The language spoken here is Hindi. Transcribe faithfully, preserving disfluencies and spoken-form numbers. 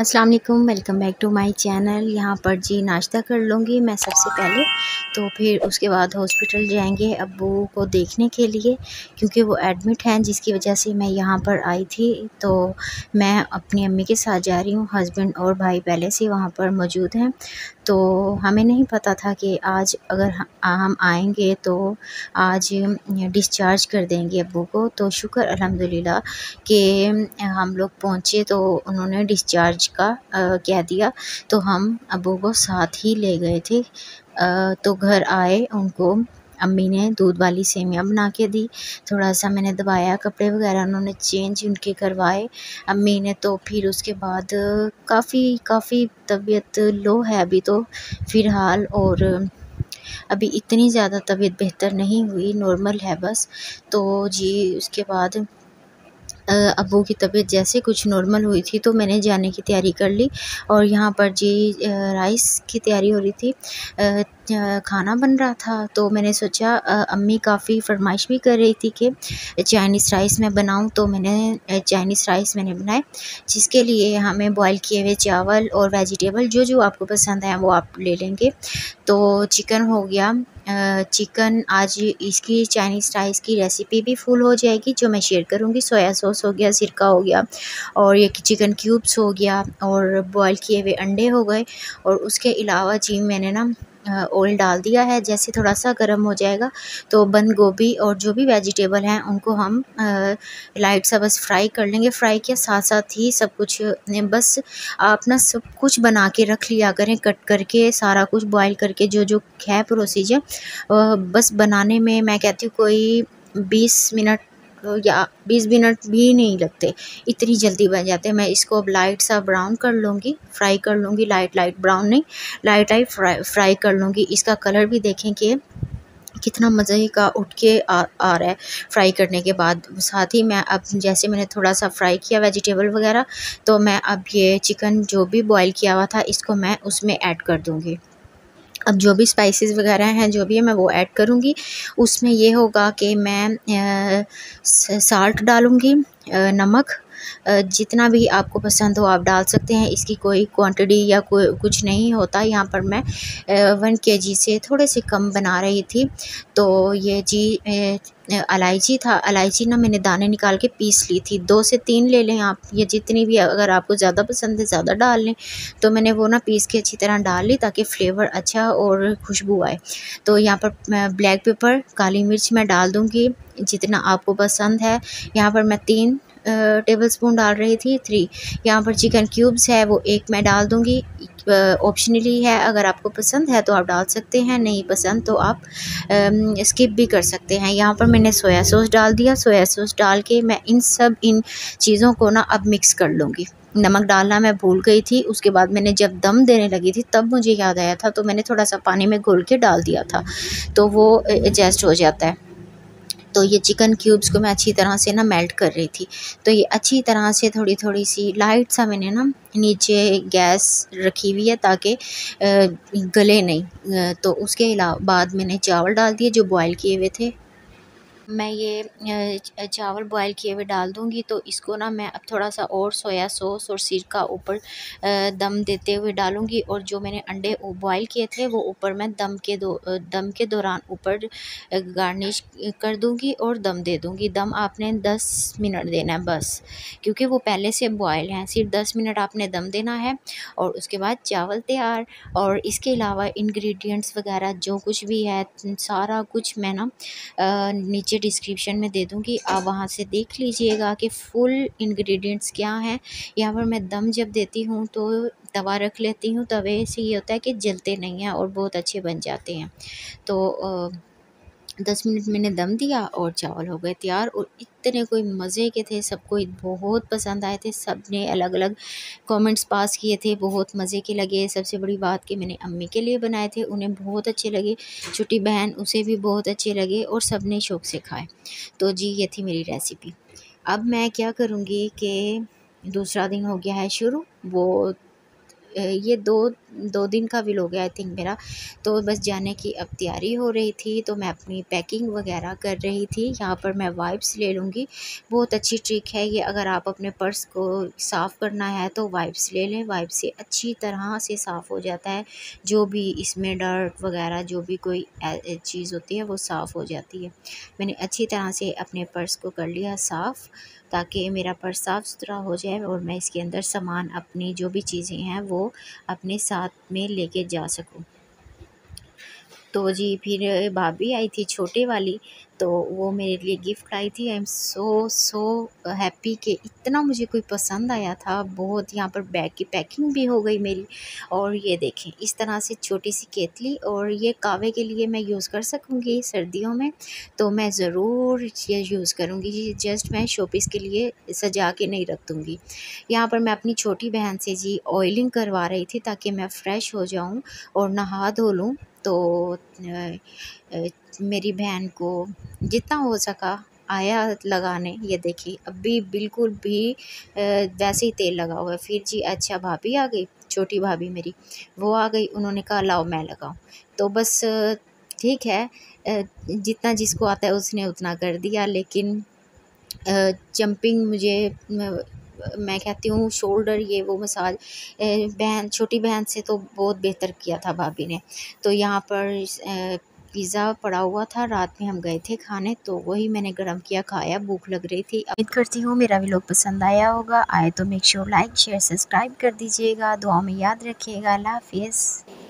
अस्सलाम वालेकुम, welcome back to my channel. यहाँ पर जी नाश्ता कर लूँगी मैं सबसे पहले, तो फिर उसके बाद हॉस्पिटल जाएंगे अब्बू को देखने के लिए, क्योंकि वो एडमिट हैं, जिसकी वजह से मैं यहाँ पर आई थी। तो मैं अपनी अम्मी के साथ जा रही हूँ। हस्बैंड और भाई पहले से वहाँ पर मौजूद हैं, तो हमें नहीं पता था कि आज अगर हम आएंगे तो आज डिस्चार्ज कर देंगे अब्बू को। तो शुक्र अल्हम्दुलिल्लाह कि हम लोग पहुँचे तो उन्होंने डिस्चार्ज का कह दिया, तो हम अबू को साथ ही ले गए थे। आ, तो घर आए, उनको अम्मी ने दूध वाली सेवियाँ बना के दी, थोड़ा सा मैंने दबाया, कपड़े वगैरह उन्होंने चेंज उनके करवाए अम्मी ने। तो फिर उसके बाद काफ़ी काफ़ी तबीयत लो है अभी तो फ़िलहाल, और अभी इतनी ज़्यादा तबीयत बेहतर नहीं हुई, नॉर्मल है बस। तो जी उसके बाद अबू की तबीयत जैसे कुछ नॉर्मल हुई थी तो मैंने जाने की तैयारी कर ली, और यहाँ पर जी राइस की तैयारी हो रही थी, खाना बन रहा था। तो मैंने सोचा, अम्मी काफ़ी फरमाइश भी कर रही थी कि चाइनीज़ राइस मैं बनाऊं, तो मैंने चाइनीज़ राइस मैंने बनाए, जिसके लिए हमें बॉयल किए हुए चावल और वेजिटेबल जो जो आपको पसंद है वो आप ले लेंगे। तो चिकन हो गया, चिकन आज इसकी चाइनीज़ राइस की रेसिपी भी फुल हो जाएगी जो मैं शेयर करूंगी। सोया सॉस हो गया, सिरका हो गया, और ये चिकन क्यूब्स हो गया, और बॉयल किए हुए अंडे हो गए, और उसके अलावा जी मैंने ना ऑयल डाल दिया है। जैसे थोड़ा सा गर्म हो जाएगा तो बंद गोभी और जो भी वेजिटेबल हैं उनको हम लाइट सा बस फ्राई कर लेंगे। फ्राई के साथ साथ ही सब कुछ बस आप ना सब कुछ बना के रख लिया करें, कट करके सारा कुछ बॉईल करके, जो जो है प्रोसीजर बस बनाने में मैं कहती हूँ कोई बीस मिनट या बीस मिनट भी नहीं लगते, इतनी जल्दी बन जाते हैं। मैं इसको अब लाइट सा ब्राउन कर लूँगी, फ्राई कर लूँगी, लाइट लाइट ब्राउन नहीं, लाइट लाइट फ्राई फ्राई कर लूँगी। इसका कलर भी देखें कि कितना मज़े का उठ के आ, आ रहा है फ्राई करने के बाद। साथ ही मैं अब जैसे मैंने थोड़ा सा फ्राई किया वेजिटेबल वगैरह, तो मैं अब ये चिकन जो भी बॉयल किया हुआ था इसको मैं उसमें ऐड कर दूँगी। अब जो भी स्पाइसेस वगैरह हैं जो भी है मैं वो ऐड करूँगी। उसमें ये होगा कि मैं साल्ट डालूँगी, नमक, जितना भी आपको पसंद हो आप डाल सकते हैं, इसकी कोई क्वांटिटी या कोई कुछ नहीं होता। यहाँ पर मैं वन केजी से थोड़े से कम बना रही थी। तो ये जी इलायची था, इलायची ना मैंने दाने निकाल के पीस ली थी, दो से तीन ले लें आप, ये जितनी भी, अगर आपको ज़्यादा पसंद है ज़्यादा डाल लें। तो मैंने वो ना पीस के अच्छी तरह डाल ली ताकि फ्लेवर अच्छा और खुशबू आए। तो यहाँ पर ब्लैक पेपर, काली मिर्च मैं डाल दूँगी जितना आपको पसंद है। यहाँ पर मैं तीन टेबल स्पून डाल रही थी, थ्री। यहाँ पर चिकन क्यूब्स है वो एक मैं डाल दूँगी, ऑप्शनली है, अगर आपको पसंद है तो आप डाल सकते हैं, नहीं पसंद तो आप स्किप भी कर सकते हैं। यहाँ पर मैंने सोया सॉस डाल दिया, सोया सॉस डाल के मैं इन सब इन चीज़ों को ना अब मिक्स कर लूँगी। नमक डालना मैं भूल गई थी, उसके बाद मैंने जब दम देने लगी थी तब मुझे याद आया था, तो मैंने थोड़ा सा पानी में घोल के डाल दिया था, तो वो एडजस्ट हो जाता है। तो ये चिकन क्यूब्स को मैं अच्छी तरह से ना मेल्ट कर रही थी, तो ये अच्छी तरह से थोड़ी थोड़ी सी लाइट सा मैंने ना नीचे गैस रखी हुई है ताकि गले नहीं। तो उसके अलावा बाद मैंने चावल डाल दिए जो बॉयल किए हुए थे, मैं ये चावल बॉयल किए हुए डाल दूँगी। तो इसको ना मैं अब थोड़ा सा और सोया सॉस और सिरका ऊपर दम देते हुए डालूँगी, और जो मैंने अंडे बॉयल किए थे वो ऊपर मैं दम के दो दम के दौरान ऊपर गार्निश कर दूँगी और दम दे दूँगी। दम आपने दस मिनट देना है बस, क्योंकि वो पहले से बॉयल हैं, सिर्फ दस मिनट आपने दम देना है, और उसके बाद चावल तैयार। और इसके अलावा इंग्रेडिएंट्स वगैरह जो कुछ भी है सारा कुछ मैं ना नीचे डिस्क्रिप्शन में दे दूँगी, आप वहाँ से देख लीजिएगा कि फुल इंग्रेडिएंट्स क्या हैं। यहाँ पर मैं दम जब देती हूँ तो तवा रख लेती हूँ, तवे से ये होता है कि जलते नहीं हैं और बहुत अच्छे बन जाते हैं। तो दस मिनट मैंने दम दिया और चावल हो गए तैयार, और इतने कोई मज़े के थे, सबको बहुत पसंद आए थे, सब ने अलग अलग कमेंट्स पास किए थे, बहुत मज़े के लगे। सबसे बड़ी बात कि मैंने अम्मी के लिए बनाए थे, उन्हें बहुत अच्छे लगे, छोटी बहन उसे भी बहुत अच्छे लगे, और सब ने शौक़ से खाए। तो जी ये थी मेरी रेसिपी। अब मैं क्या करूँगी कि दूसरा दिन हो गया है शुरू, वो ये दो दो दिन का व्लॉग है आई थिंक मेरा। तो बस जाने की अब तैयारी हो रही थी, तो मैं अपनी पैकिंग वगैरह कर रही थी। यहाँ पर मैं वाइप्स ले लूँगी, बहुत अच्छी ट्रिक है ये। अगर आप अपने पर्स को साफ़ करना है तो वाइप्स ले लें, वाइप्स से अच्छी तरह से साफ़ हो जाता है, जो भी इसमें डर्ट वगैरह जो भी कोई चीज़ होती है वो साफ़ हो जाती है। मैंने अच्छी तरह से अपने पर्स को कर लिया साफ़, ताकि मेरा पर्स साफ़ सुथरा हो जाए और मैं इसके अंदर सामान अपनी जो भी चीज़ें हैं वो अपने साथ में लेके जा सकूं। तो जी फिर भाभी आई थी छोटे वाली, तो वो मेरे लिए गिफ्ट लाई थी। I am so so happy कि इतना मुझे कोई पसंद आया था बहुत। यहाँ पर बैग की पैकिंग भी हो गई मेरी। और ये देखें इस तरह से छोटी सी केतली, और ये कावे के लिए मैं यूज़ कर सकूँगी सर्दियों में, तो मैं ज़रूर ये यूज़ करूँगी। ये जस्ट मैं शोपीस के लिए सजा के नहीं रख दूँगी। यहाँ पर मैं अपनी छोटी बहन से जी ऑयलिंग करवा रही थी, ताकि मैं फ़्रेश हो जाऊँ और नहा धो लूँ। तो मेरी बहन को जितना हो सका आया लगाने। ये देखिए अभी बिल्कुल भी वैसे ही तेल लगा हुआ है। फिर जी अच्छा भाभी आ गई, छोटी भाभी मेरी वो आ गई, उन्होंने कहा लाओ मैं लगाऊं। तो बस ठीक है, जितना जिसको आता है उसने उतना कर दिया। लेकिन जंपिंग मुझे, मैं कहती हूँ शोल्डर ये वो मसाज, बहन छोटी बहन से तो बहुत बेहतर किया था भाभी ने। तो यहाँ पर पिज़्ज़ा पड़ा हुआ था, रात में हम गए थे खाने, तो वही मैंने गर्म किया खाया, भूख लग रही थी। उम्मीद करती हूँ मेरा व्लॉग पसंद आया होगा। आए तो make sure like share subscribe कर दीजिएगा। दुआ में याद रखिएगा। अल्लाह हाफिज़।